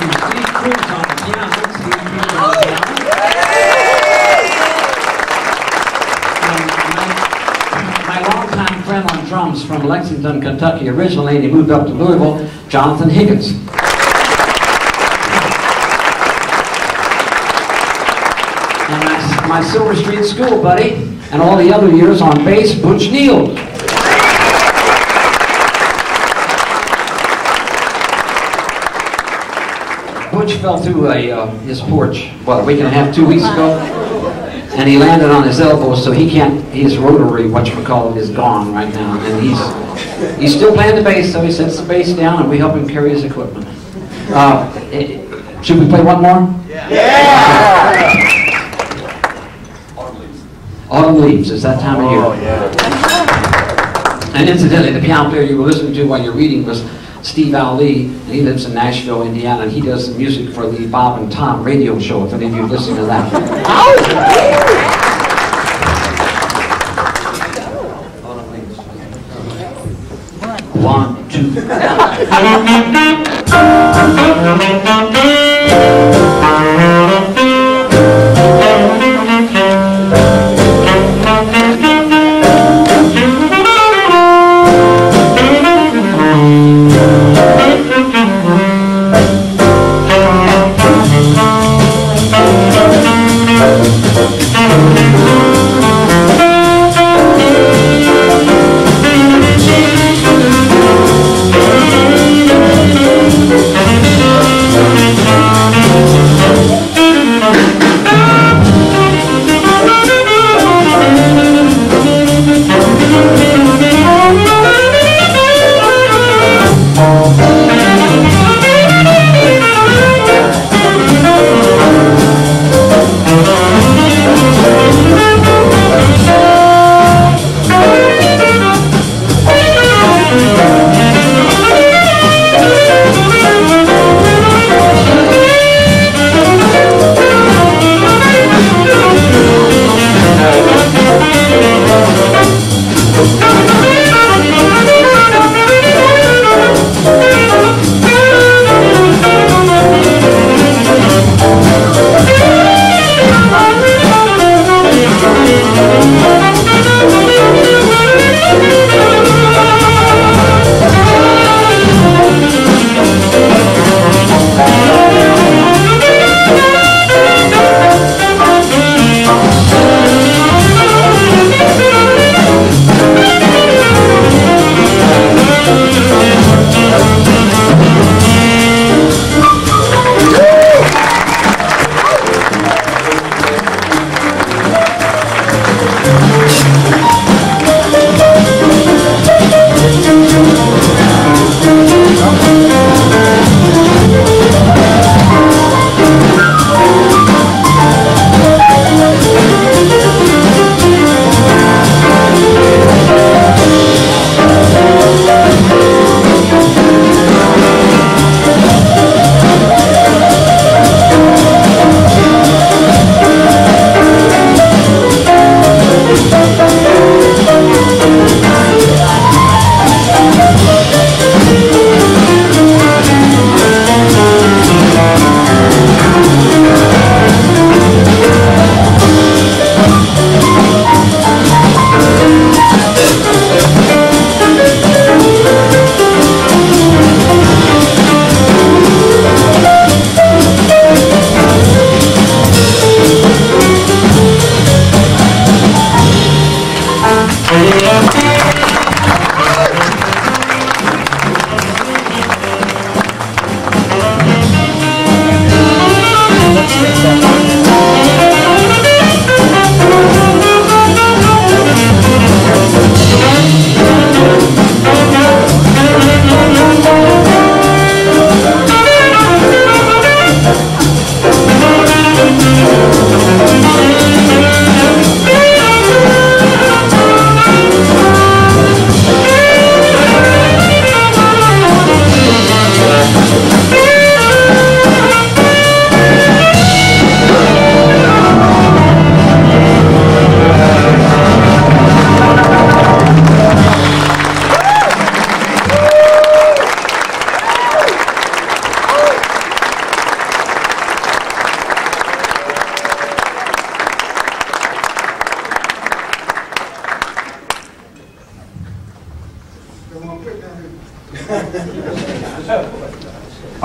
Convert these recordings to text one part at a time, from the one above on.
to Steve Cruz on the piano. Steve Cruz on the piano. And my longtime friend on drums from Lexington, Kentucky originally, and he moved up to Louisville, Jonathan Higgins. And my Silver Street school buddy, and all the other years on bass, Butch Neal. Butch fell through his porch about a week and a half, 2 weeks ago, and he landed on his elbow, so he can't, his rotary, whatchamacallit, is gone right now, and he's still playing the bass, so he sets the bass down and we help him carry his equipment. Should we play one more? Yeah! Autumn Leaves. Autumn Leaves, it's that time of year. Oh, yeah. And incidentally, the piano player you were listening to while you're reading was Steve Ali, and he lives in Nashville, Indiana, and he does the music for the Bob and Tom radio show, if any of you listen to that. One, two.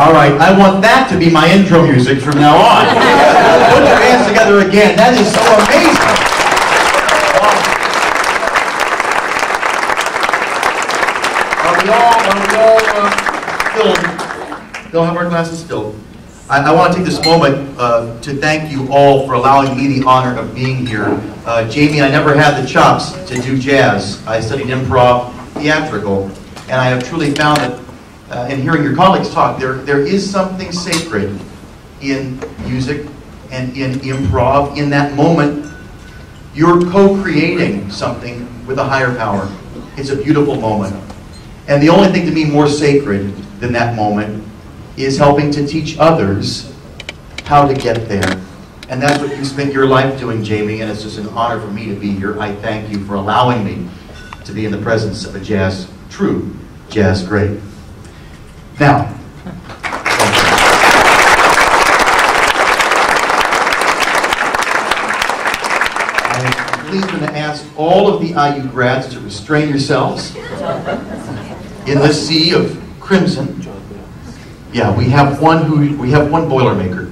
All right, I want that to be my intro music from now on. Put your hands together again. That is so amazing. They'll have our glasses filled. I want to take this moment to thank you all for allowing me the honor of being here. Jamey, I never had the chops to do jazz. I studied improv, theatrical, and I have truly found that in hearing your colleagues talk, there is something sacred in music and in improv. In that moment, you're co-creating something with a higher power. It's a beautiful moment. And the only thing to me more sacred than that moment is helping to teach others how to get there. And that's what you spent your life doing, Jamey, and it's just an honor for me to be here. I thank you for allowing me to be in the presence of a true jazz great. Now, I'm please going to ask all of the IU grads to restrain yourselves in the sea of crimson. Yeah, we have one Boilermaker.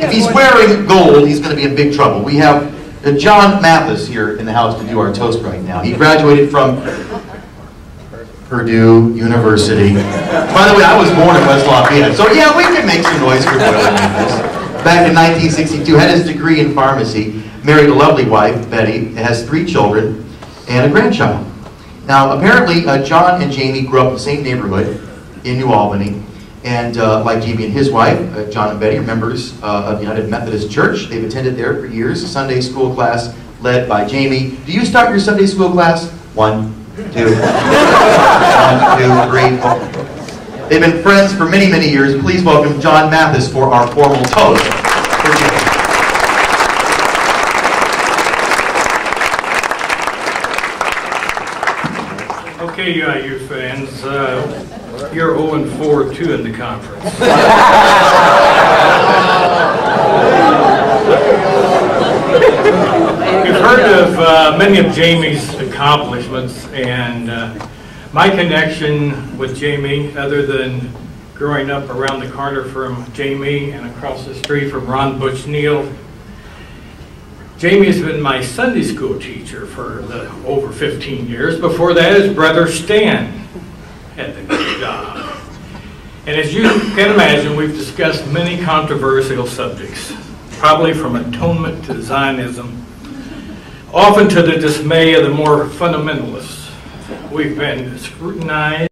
If he's wearing gold, he's going to be in big trouble. We have John Mathis here in the house to do our toast right now. He graduated from Purdue University. By the way, I was born in West Lafayette, so yeah, we can make some noise for Boilermakers. Back in 1962, had his degree in pharmacy, married a lovely wife, Betty, has 3 children and a grandchild. Now, apparently, John and Jamey grew up in the same neighborhood in New Albany. And like Jamey and his wife, John and Betty, are members of the United Methodist Church. They've attended there for years, a Sunday school class led by Jamey. Do you start your Sunday school class? 1, 2, 1, 2, 3, 4. They've been friends for many, many years. Please welcome John Mathis for our formal toast. Okay, IU fans. You're 0-4-2 in the conference. You've heard of many of Jamey's accomplishments, and my connection with Jamey, other than growing up around the corner from Jamey and across the street from Ron Butch Neal, Jamey's been my Sunday school teacher for over 15 years. Before that, his brother Stan had the good job. And as you can imagine, we've discussed many controversial subjects, probably from atonement to Zionism, often to the dismay of the more fundamentalists. We've been scrutinized.